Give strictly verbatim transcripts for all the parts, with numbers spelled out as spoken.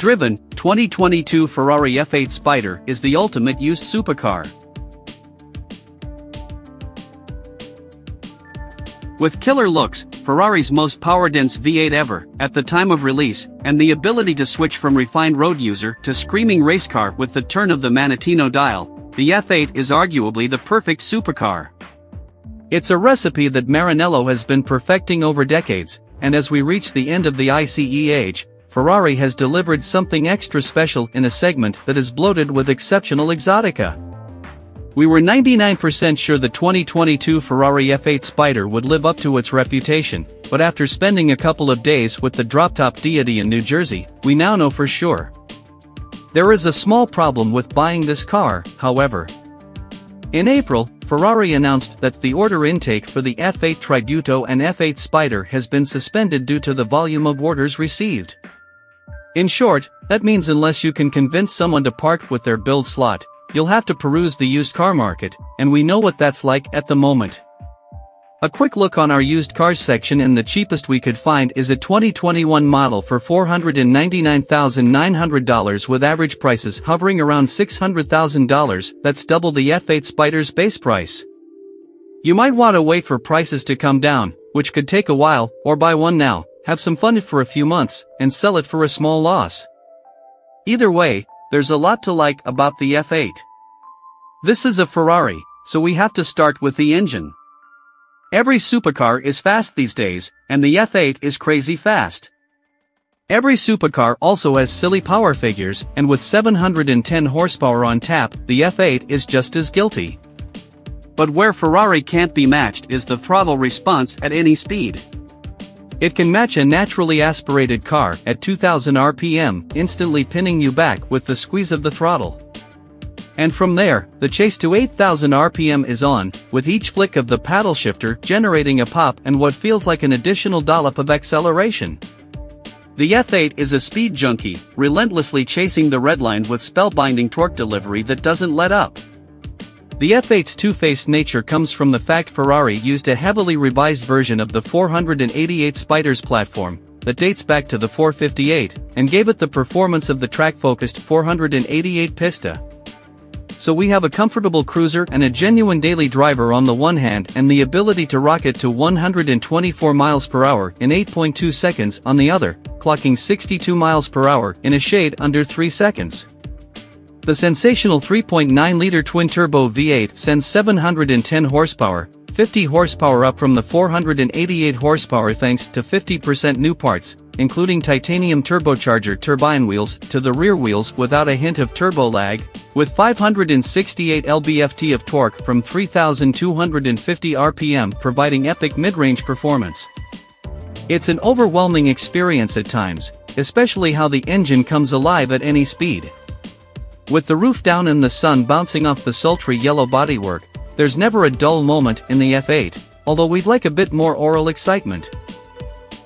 driven, twenty twenty-two Ferrari F eight Spider is the ultimate used supercar. With killer looks, Ferrari's most power-dense V eight ever, at the time of release, and the ability to switch from refined road user to screaming racecar with the turn of the Manettino dial, the F eight is arguably the perfect supercar. It's a recipe that Maranello has been perfecting over decades, and as we reach the end of the ICE age, Ferrari has delivered something extra special in a segment that is bloated with exceptional exotica. We were ninety-nine percent sure the twenty twenty-two Ferrari F eight Spider would live up to its reputation, but after spending a couple of days with the drop-top deity in New Jersey, we now know for sure. There is a small problem with buying this car, however. In April, Ferrari announced that the order intake for the F eight Tributo and F eight Spider has been suspended due to the volume of orders received. In short, that means unless you can convince someone to part with their build slot, you'll have to peruse the used car market, and we know what that's like at the moment. A quick look on our used cars section, and the cheapest we could find is a twenty twenty-one model for four hundred ninety-nine thousand nine hundred dollars with average prices hovering around six hundred thousand dollars, that's double the F eight Spider's base price. You might want to wait for prices to come down, which could take a while, or buy one now, have some fun for a few months, and sell it for a small loss. Either way, there's a lot to like about the F eight. This is a Ferrari, so we have to start with the engine. Every supercar is fast these days, and the F eight is crazy fast. Every supercar also has silly power figures, and with seven hundred ten horsepower on tap, the F eight is just as guilty. But where Ferrari can't be matched is the throttle response at any speed. It can match a naturally aspirated car at two thousand R P M, instantly pinning you back with the squeeze of the throttle. And from there, the chase to eight thousand R P M is on, with each flick of the paddle shifter generating a pop and what feels like an additional dollop of acceleration. The F eight is a speed junkie, relentlessly chasing the red line with spellbinding torque delivery that doesn't let up. The F eight's two-faced nature comes from the fact Ferrari used a heavily revised version of the four eighty-eight Spider's platform, that dates back to the four fifty-eight, and gave it the performance of the track-focused four eighty-eight Pista. So we have a comfortable cruiser and a genuine daily driver on the one hand, and the ability to rocket to one hundred twenty-four miles per hour in eight point two seconds on the other, clocking sixty-two miles per hour in a shade under three seconds. The sensational three point nine liter twin-turbo V eight sends seven hundred ten horsepower, fifty horsepower up from the four eighty-eight horsepower thanks to fifty percent new parts, including titanium turbocharger turbine wheels to the rear wheels without a hint of turbo lag, with five hundred sixty-eight pound-feet of torque from three thousand two hundred fifty R P M providing epic mid-range performance. It's an overwhelming experience at times, especially how the engine comes alive at any speed. With the roof down and the sun bouncing off the sultry yellow bodywork, there's never a dull moment in the F eight, although we'd like a bit more oral excitement.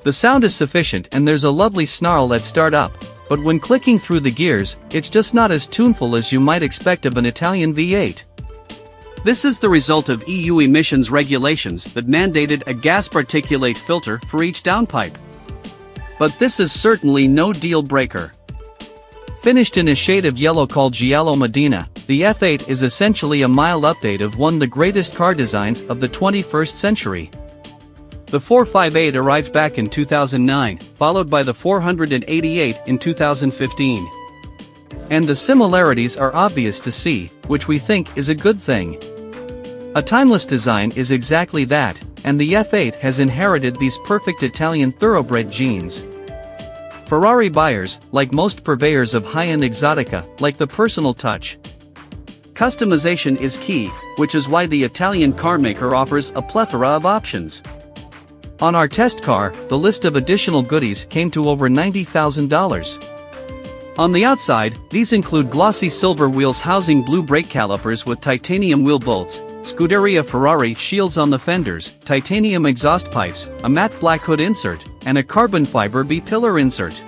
The sound is sufficient and there's a lovely snarl at start up, but when clicking through the gears, it's just not as tuneful as you might expect of an Italian V eight. This is the result of E U emissions regulations that mandated a gas particulate filter for each downpipe. But this is certainly no deal breaker. Finished in a shade of yellow called Giallo Medina, the F eight is essentially a mild update of one of the greatest car designs of the twenty-first century. The four fifty-eight arrived back in two thousand nine, followed by the four eighty-eight in two thousand fifteen. And the similarities are obvious to see, which we think is a good thing. A timeless design is exactly that, and the F eight has inherited these perfect Italian thoroughbred genes. Ferrari buyers, like most purveyors of high-end exotica, like the personal touch. Customization is key, which is why the Italian carmaker offers a plethora of options. On our test car, the list of additional goodies came to over ninety thousand dollars. On the outside, these include glossy silver wheels housing blue brake calipers with titanium wheel bolts, Scuderia Ferrari shields on the fenders, titanium exhaust pipes, a matte black hood insert, and a carbon fiber B-pillar insert.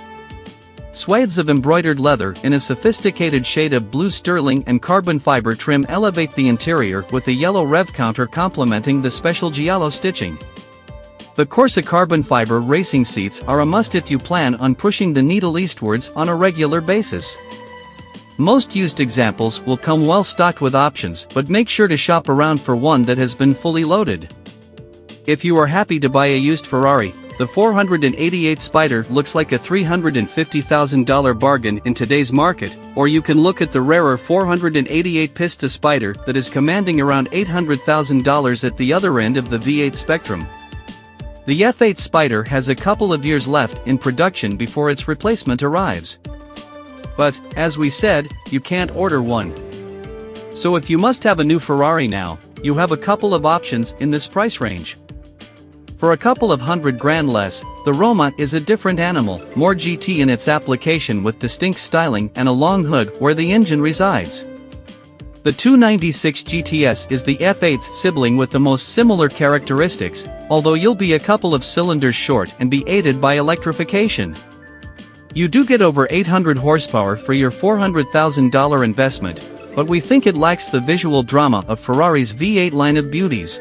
Swathes of embroidered leather in a sophisticated shade of blue sterling and carbon fiber trim elevate the interior with a yellow rev counter complementing the special Giallo stitching. The Corsa carbon fiber racing seats are a must if you plan on pushing the needle eastwards on a regular basis. Most used examples will come well stocked with options, but make sure to shop around for one that has been fully loaded. If you are happy to buy a used Ferrari, the four eighty-eight Spider looks like a three hundred fifty thousand dollar bargain in today's market, or you can look at the rarer four eighty-eight Pista Spider that is commanding around eight hundred thousand dollars at the other end of the V eight spectrum. The F eight Spider has a couple of years left in production before its replacement arrives. But, as we said, you can't order one. So if you must have a new Ferrari now, you have a couple of options in this price range. For a couple of hundred grand less, the Roma is a different animal, more G T in its application with distinct styling and a long hood where the engine resides. The two ninety-six G T S is the F eight's sibling with the most similar characteristics, although you'll be a couple of cylinders short and be aided by electrification. You do get over eight hundred horsepower for your four hundred thousand dollar investment, but we think it lacks the visual drama of Ferrari's V eight line of beauties.